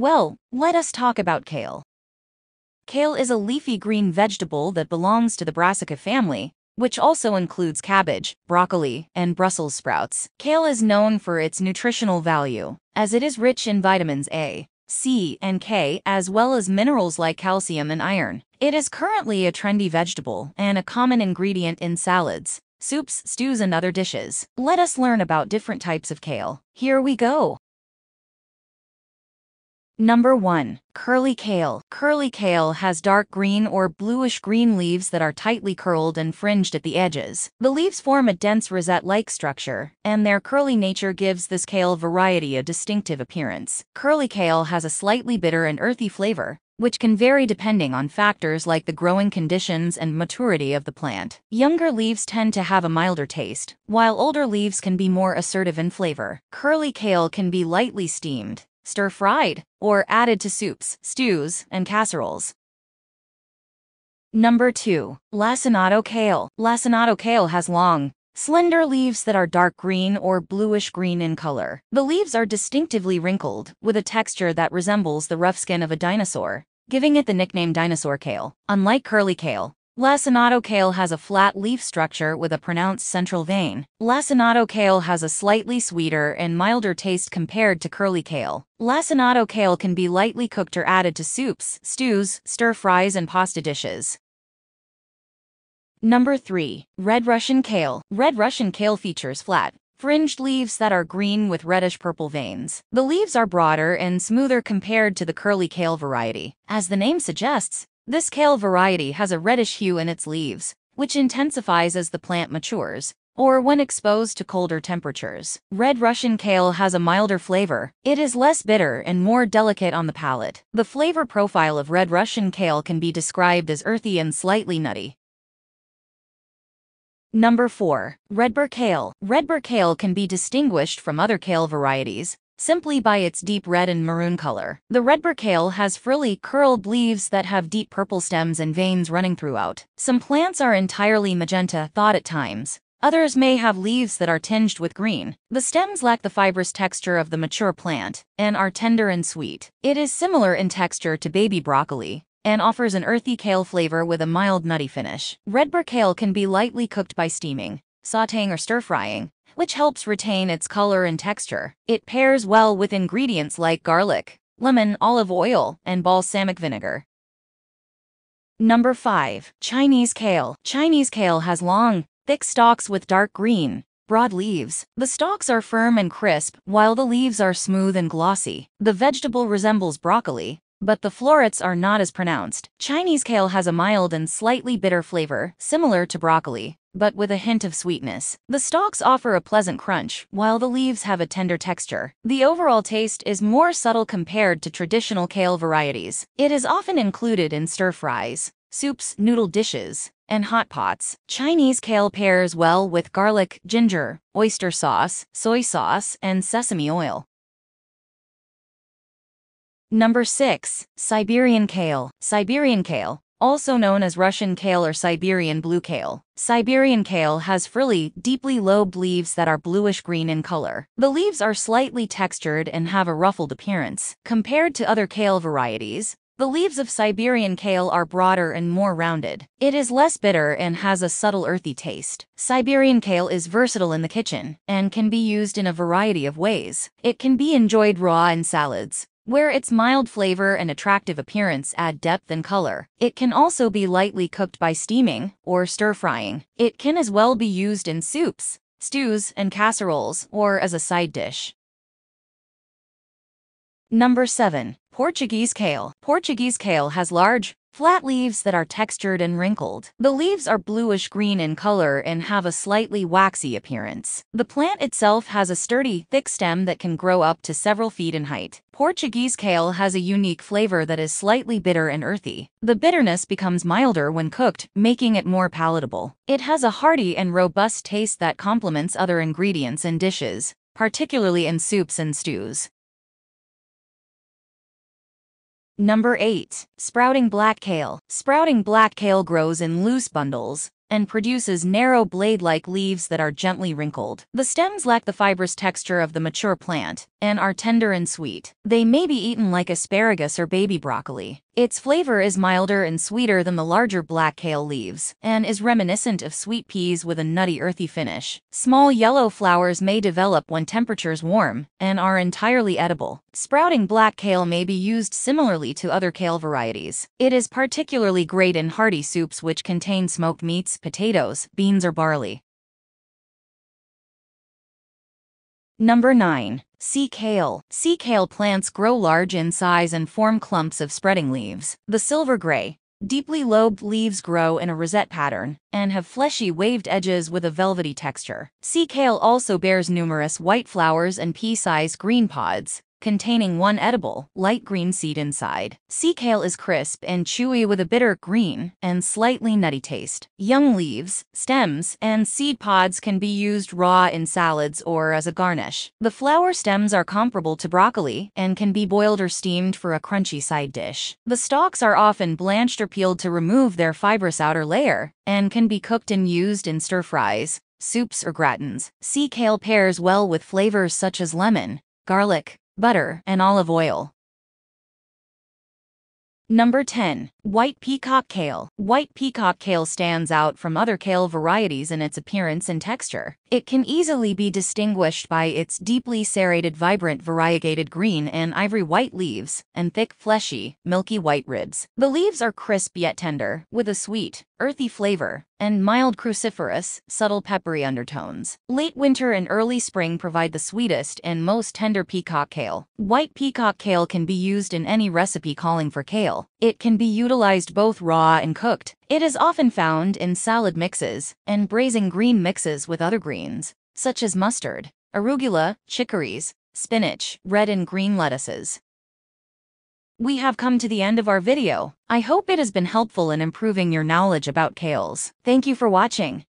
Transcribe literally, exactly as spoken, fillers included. Well, let us talk about kale. Kale is a leafy green vegetable that belongs to the brassica family, which also includes cabbage, broccoli, and Brussels sprouts. Kale is known for its nutritional value, as it is rich in vitamins A, C, and K, as well as minerals like calcium and iron. It is currently a trendy vegetable and a common ingredient in salads, soups, stews, and other dishes. Let us learn about different types of kale. Here we go. Number one. Curly kale. Curly kale has dark green or bluish-green leaves that are tightly curled and fringed at the edges. The leaves form a dense rosette-like structure, and their curly nature gives this kale variety a distinctive appearance. Curly kale has a slightly bitter and earthy flavor, which can vary depending on factors like the growing conditions and maturity of the plant. Younger leaves tend to have a milder taste, while older leaves can be more assertive in flavor. Curly kale can be lightly steamed, stir-fried, or added to soups, stews, and casseroles. Number two. Lacinato kale. Lacinato kale has long, slender leaves that are dark green or bluish-green in color. The leaves are distinctively wrinkled, with a texture that resembles the rough skin of a dinosaur, giving it the nickname dinosaur kale. Unlike curly kale, Lacinato kale has a flat leaf structure with a pronounced central vein. Lacinato kale has a slightly sweeter and milder taste compared to curly kale. Lacinato kale can be lightly cooked or added to soups, stews, stir-fries, and pasta dishes. Number three. Red Russian kale. Red Russian kale features flat, fringed leaves that are green with reddish-purple veins. The leaves are broader and smoother compared to the curly kale variety. As the name suggests, this kale variety has a reddish hue in its leaves, which intensifies as the plant matures, or when exposed to colder temperatures. Red Russian kale has a milder flavor. It is less bitter and more delicate on the palate. The flavor profile of red Russian kale can be described as earthy and slightly nutty. Number four. Redbor kale. Redbor kale can be distinguished from other kale varieties simply by its deep red and maroon color. The redbor kale has frilly, curled leaves that have deep purple stems and veins running throughout. Some plants are entirely magenta thawed at times. Others may have leaves that are tinged with green. The stems lack the fibrous texture of the mature plant and are tender and sweet. It is similar in texture to baby broccoli and offers an earthy kale flavor with a mild nutty finish. Redbor kale can be lightly cooked by steaming, sautéing, or stir-frying, which helps retain its color and texture. It pairs well with ingredients like garlic, lemon, olive oil, and balsamic vinegar. Number five. Chinese kale. Chinese kale has long, thick stalks with dark green, broad leaves. The stalks are firm and crisp, while the leaves are smooth and glossy. The vegetable resembles broccoli, but the florets are not as pronounced. Chinese kale has a mild and slightly bitter flavor, similar to broccoli, but with a hint of sweetness. The stalks offer a pleasant crunch, while the leaves have a tender texture. The overall taste is more subtle compared to traditional kale varieties. It is often included in stir-fries, soups, noodle dishes, and hot pots. Chinese kale pairs well with garlic, ginger, oyster sauce, soy sauce, and sesame oil. Number six. Siberian kale. Siberian kale, also known as Russian kale or Siberian blue kale. Siberian kale has frilly, deeply lobed leaves that are bluish-green in color. The leaves are slightly textured and have a ruffled appearance. Compared to other kale varieties, the leaves of Siberian kale are broader and more rounded. It is less bitter and has a subtle earthy taste. Siberian kale is versatile in the kitchen and can be used in a variety of ways. It can be enjoyed raw in salads, where its mild flavor and attractive appearance add depth and color. It can also be lightly cooked by steaming or stir-frying. It can as well be used in soups, stews, and casseroles, or as a side dish. Number seven. Portuguese kale. Portuguese kale has large, flat leaves that are textured and wrinkled. The leaves are bluish-green in color and have a slightly waxy appearance. The plant itself has a sturdy, thick stem that can grow up to several feet in height. Portuguese kale has a unique flavor that is slightly bitter and earthy. The bitterness becomes milder when cooked, making it more palatable. It has a hearty and robust taste that complements other ingredients in dishes, particularly in soups and stews. Number eight. Sprouting black kale. Sprouting black kale grows in loose bundles and produces narrow blade-like leaves that are gently wrinkled. The stems lack the fibrous texture of the mature plant and are tender and sweet. They may be eaten like asparagus or baby broccoli. Its flavor is milder and sweeter than the larger black kale leaves, and is reminiscent of sweet peas with a nutty earthy finish. Small yellow flowers may develop when temperature's warm, and are entirely edible. Sprouting black kale may be used similarly to other kale varieties. It is particularly great in hearty soups which contain smoked meats, potatoes, beans or barley. Number nine. Sea kale. Sea kale plants grow large in size and form clumps of spreading leaves. The silver-gray, deeply lobed leaves grow in a rosette pattern and have fleshy waved edges with a velvety texture. Sea kale also bears numerous white flowers and pea-sized green pods, containing one edible, light green seed inside. Sea kale is crisp and chewy with a bitter green and slightly nutty taste. Young leaves, stems, and seed pods can be used raw in salads or as a garnish. The flower stems are comparable to broccoli and can be boiled or steamed for a crunchy side dish. The stalks are often blanched or peeled to remove their fibrous outer layer and can be cooked and used in stir-fries, soups, or gratins. Sea kale pairs well with flavors such as lemon, garlic, butter, and olive oil. Number ten. White peacock kale. White peacock kale stands out from other kale varieties in its appearance and texture. It can easily be distinguished by its deeply serrated, vibrant, variegated green and ivory white leaves, and thick, fleshy, milky white ribs. The leaves are crisp yet tender, with a sweet, earthy flavor, and mild cruciferous, subtle peppery undertones. Late winter and early spring provide the sweetest and most tender peacock kale. White peacock kale can be used in any recipe calling for kale. It can be utilized both raw and cooked. It is often found in salad mixes and braising green mixes with other greens, such as mustard, arugula, chicories, spinach, red and green lettuces. We have come to the end of our video. I hope it has been helpful in improving your knowledge about kales. Thank you for watching.